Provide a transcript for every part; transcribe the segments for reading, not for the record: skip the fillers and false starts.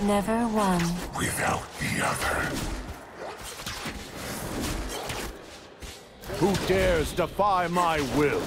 Never one without the other. Who dares defy my will?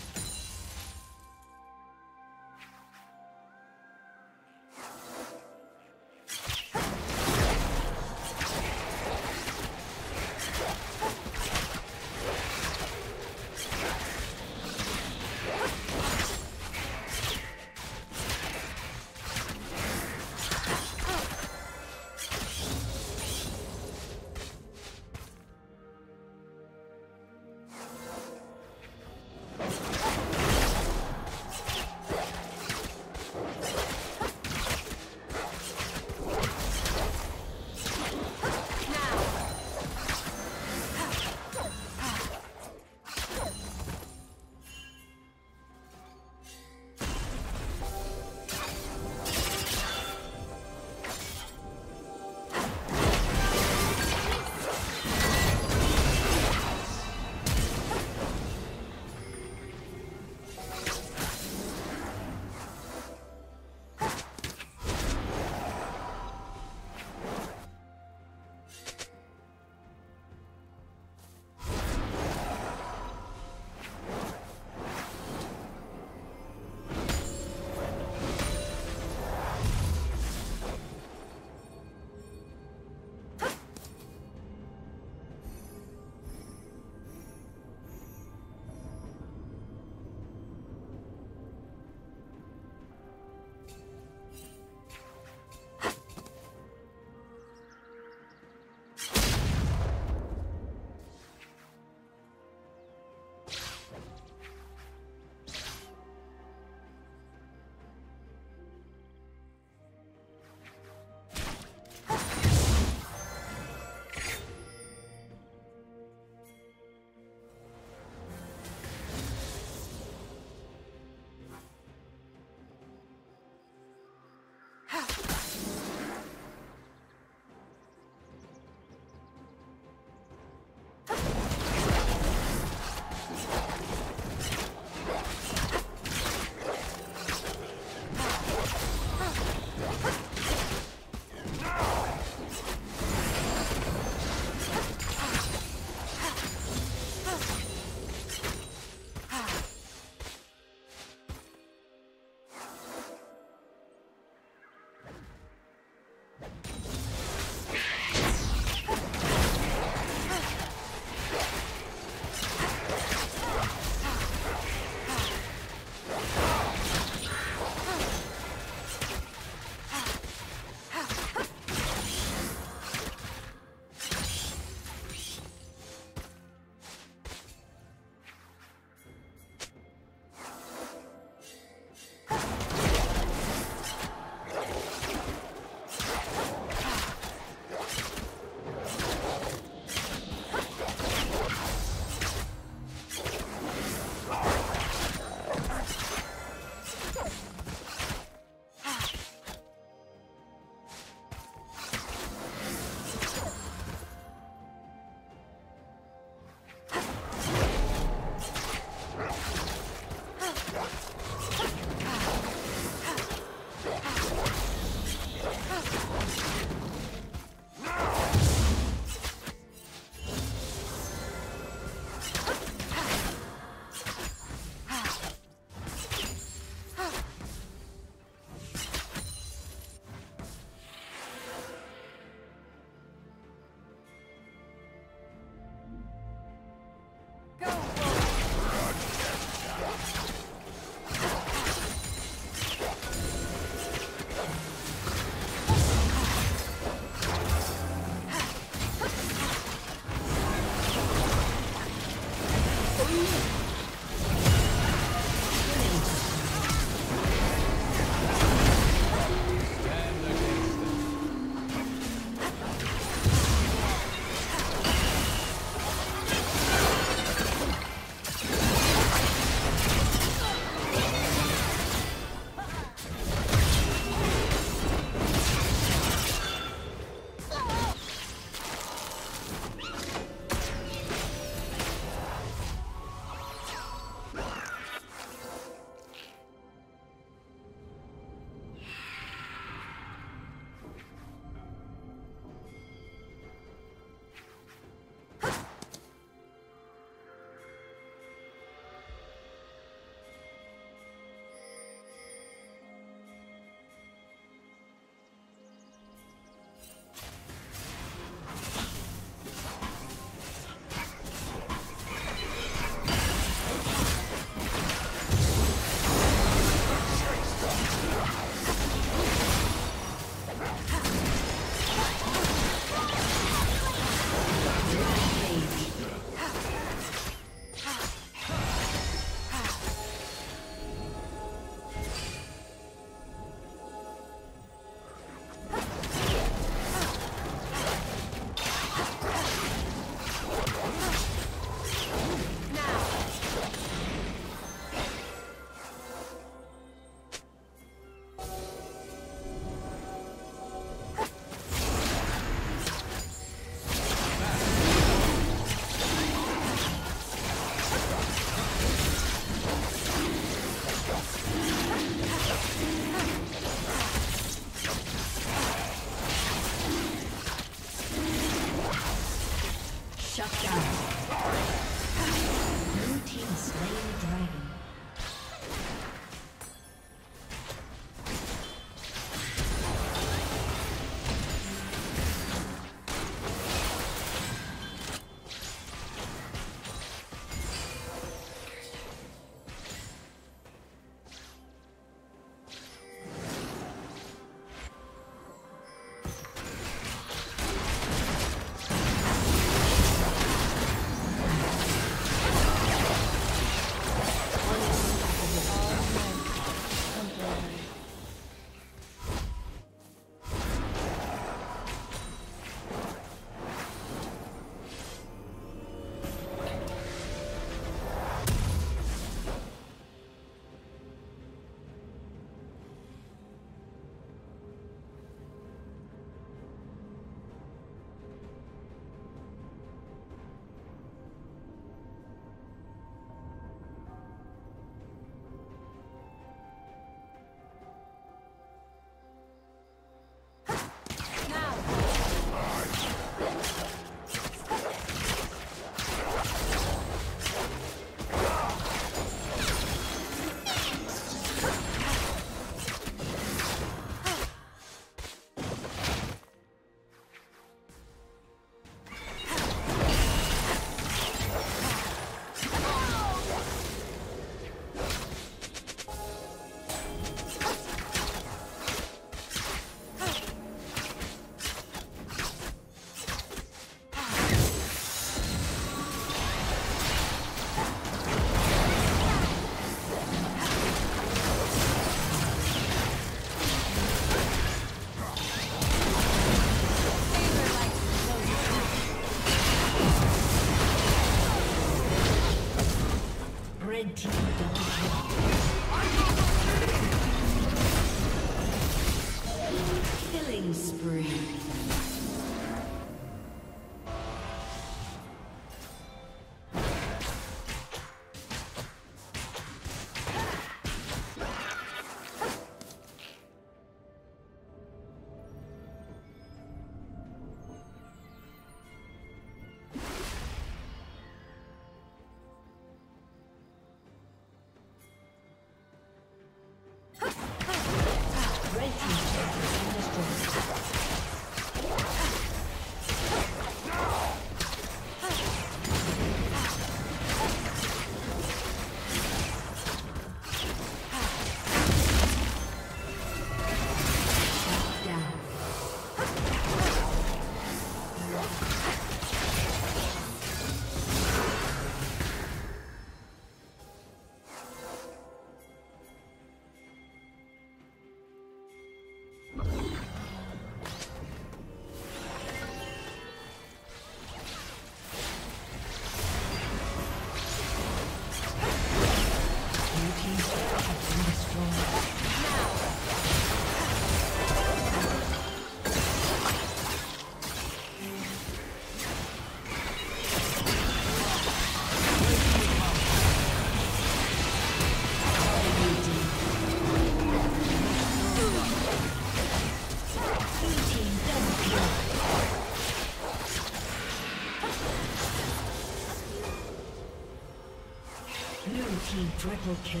Triple kill.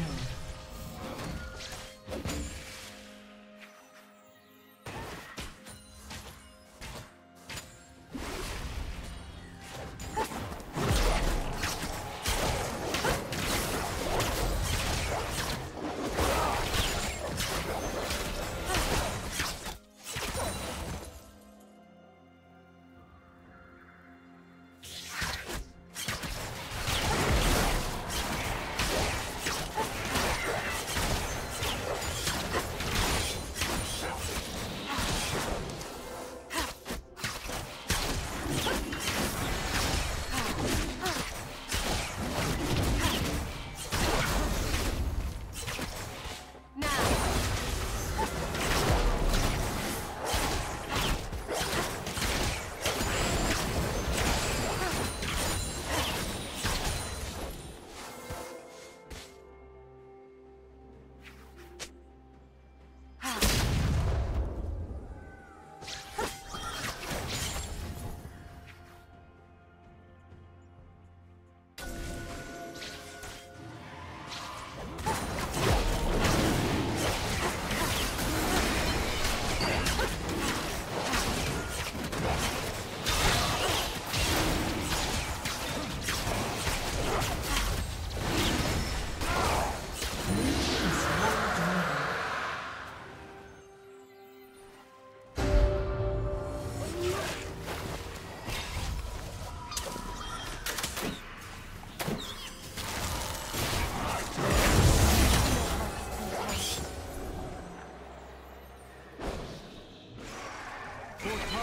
Team's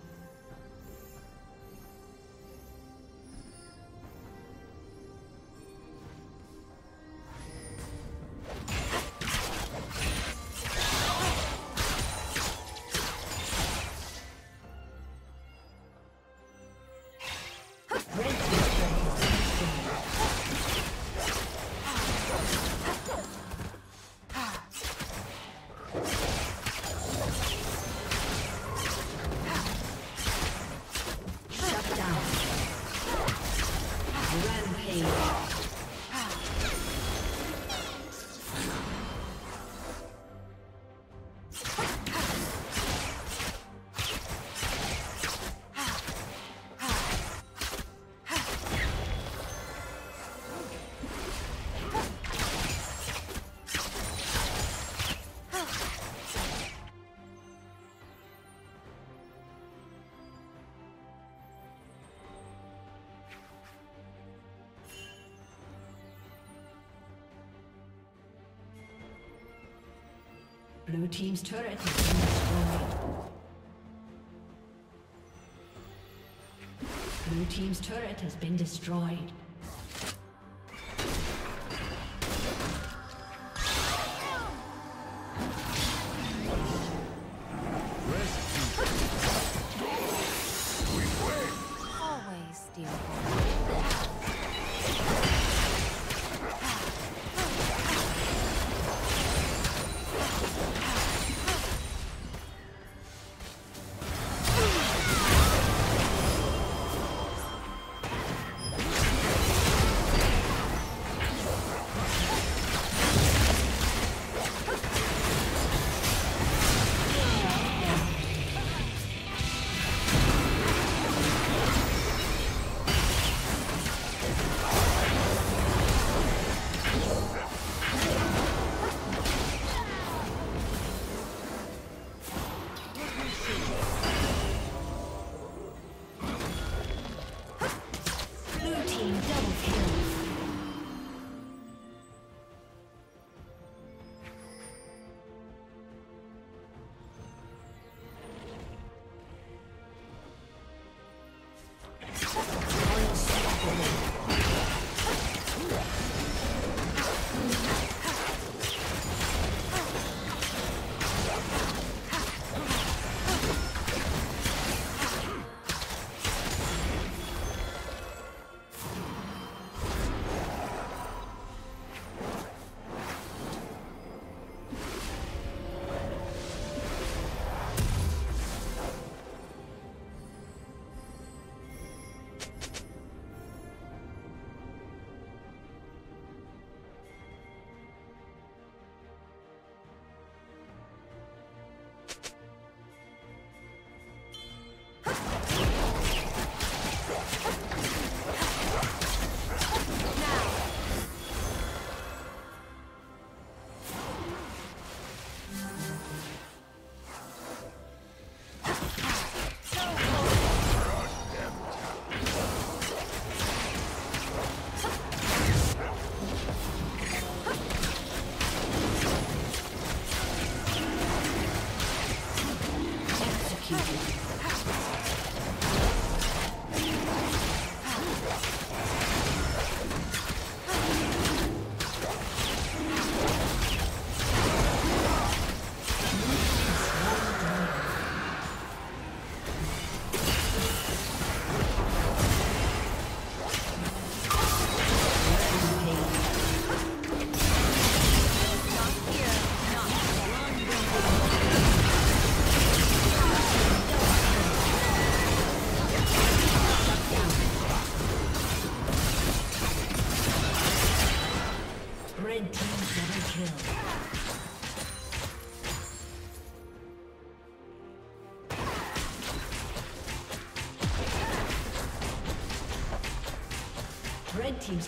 Blue team's turret has been destroyed. Blue team's turret has been destroyed. Red team's